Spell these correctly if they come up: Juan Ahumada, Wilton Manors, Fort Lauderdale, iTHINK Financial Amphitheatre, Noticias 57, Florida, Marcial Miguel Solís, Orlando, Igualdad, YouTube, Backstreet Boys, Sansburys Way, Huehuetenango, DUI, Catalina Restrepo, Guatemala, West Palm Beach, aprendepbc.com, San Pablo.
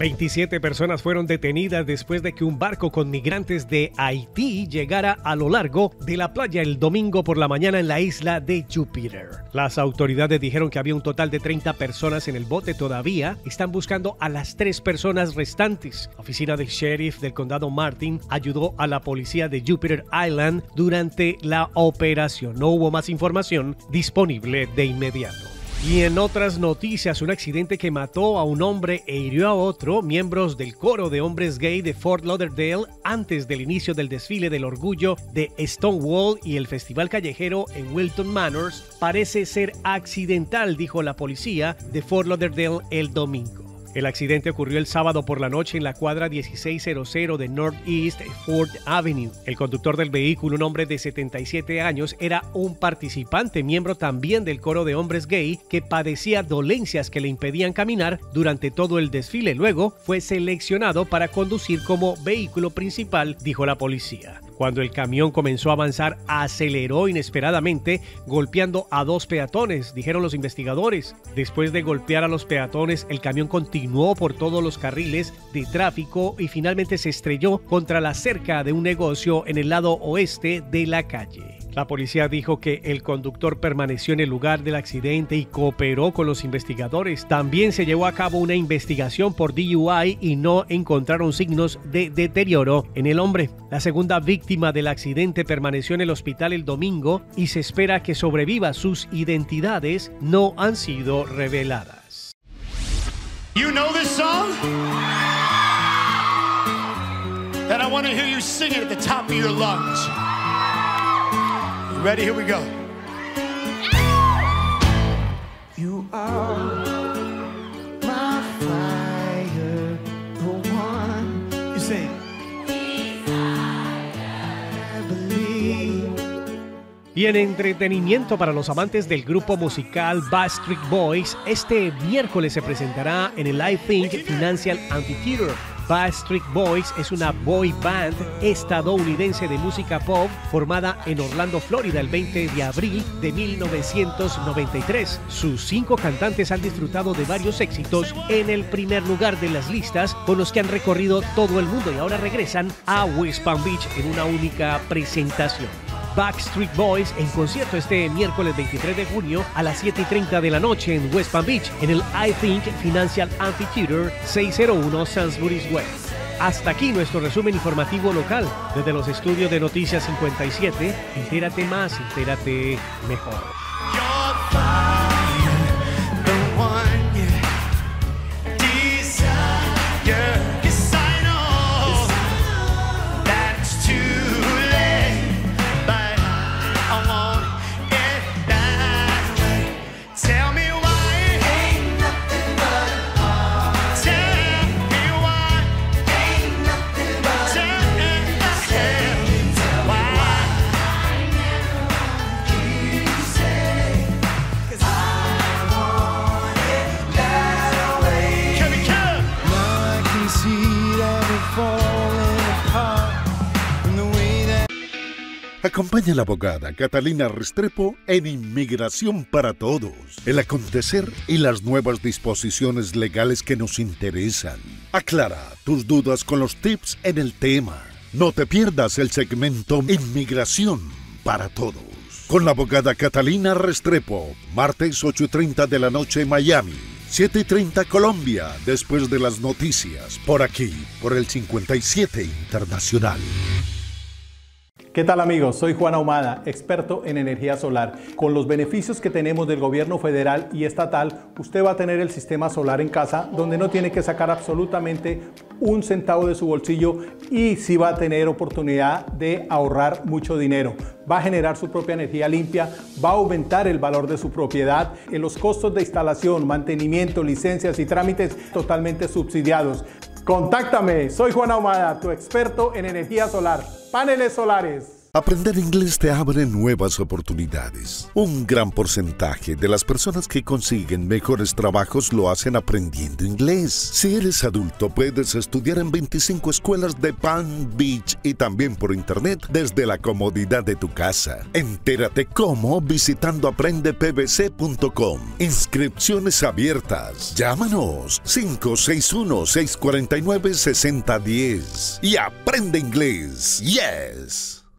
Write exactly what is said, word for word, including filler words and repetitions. veintisiete personas fueron detenidas después de que un barco con migrantes de Haití llegara a lo largo de la playa el domingo por la mañana en la isla de Júpiter. Las autoridades dijeron que había un total de treinta personas en el bote. Todavía están buscando a las tres personas restantes. La oficina del sheriff del condado Martin ayudó a la policía de Júpiter Island durante la operación. No hubo más información disponible de inmediato. Y en otras noticias, un accidente que mató a un hombre e hirió a otro, miembros del coro de hombres gay de Fort Lauderdale antes del inicio del desfile del orgullo de Stonewall y el festival callejero en Wilton Manors, parece ser accidental, dijo la policía de Fort Lauderdale el domingo. El accidente ocurrió el sábado por la noche en la cuadra dieciséis cero cero de Northeast Ford Avenue. El conductor del vehículo, un hombre de setenta y siete años, era un participante, miembro también del coro de hombres gay, que padecía dolencias que le impedían caminar durante todo el desfile. Luego fue seleccionado para conducir como vehículo principal, dijo la policía. Cuando el camión comenzó a avanzar, aceleró inesperadamente, golpeando a dos peatones, dijeron los investigadores. Después de golpear a los peatones, el camión continuó por todos los carriles de tráfico y finalmente se estrelló contra la cerca de un negocio en el lado oeste de la calle. La policía dijo que el conductor permaneció en el lugar del accidente y cooperó con los investigadores. También se llevó a cabo una investigación por D U I y no encontraron signos de deterioro en el hombre. La segunda víctima del accidente permaneció en el hospital el domingo y se espera que sobreviva. Sus identidades no han sido reveladas. You know this song? And I want to hear you sing it at the top of your lungs. Ready? Here we go. You are my fire, the one. You sing. I believe. Y en entretenimiento para los amantes del grupo musical Backstreet Boys, este miércoles se presentará en el iTHINK Financial Amphitheatre. Backstreet Boys es una boy band estadounidense de música pop formada en Orlando, Florida, el veinte de abril de mil novecientos noventa y tres. Sus cinco cantantes han disfrutado de varios éxitos en el primer lugar de las listas con los que han recorrido todo el mundo y ahora regresan a West Palm Beach en una única presentación. Backstreet Boys en concierto este miércoles veintitrés de junio a las siete y treinta de la noche en West Palm Beach en el iThink Financial Amphitheatre, seiscientos uno Sainsbury's West. Hasta aquí nuestro resumen informativo local. Desde los estudios de Noticias cincuenta y siete, entérate más, entérate mejor. Acompaña a la abogada Catalina Restrepo en Inmigración para Todos, el acontecer y las nuevas disposiciones legales que nos interesan. Aclara tus dudas con los tips en el tema. No te pierdas el segmento Inmigración para Todos, con la abogada Catalina Restrepo, martes ocho y treinta de la noche en Miami, siete y treinta Colombia, después de las noticias, por aquí, por el cincuenta y siete Internacional. ¿Qué tal amigos? Soy Juan Ahumada, experto en energía solar. Con los beneficios que tenemos del gobierno federal y estatal, usted va a tener el sistema solar en casa, donde no tiene que sacar absolutamente un centavo de su bolsillo y sí va a tener oportunidad de ahorrar mucho dinero. Va a generar su propia energía limpia, va a aumentar el valor de su propiedad, en los costos de instalación, mantenimiento, licencias y trámites totalmente subsidiados. Contáctame, soy Juan Ahumada, tu experto en energía solar, paneles solares. Aprender inglés te abre nuevas oportunidades. Un gran porcentaje de las personas que consiguen mejores trabajos lo hacen aprendiendo inglés. Si eres adulto, puedes estudiar en veinticinco escuelas de Palm Beach y también por internet desde la comodidad de tu casa. Entérate cómo visitando aprende p b c punto com. Inscripciones abiertas. Llámanos cinco seis uno, seis cuatro nueve, seis cero uno cero y aprende inglés. Yes.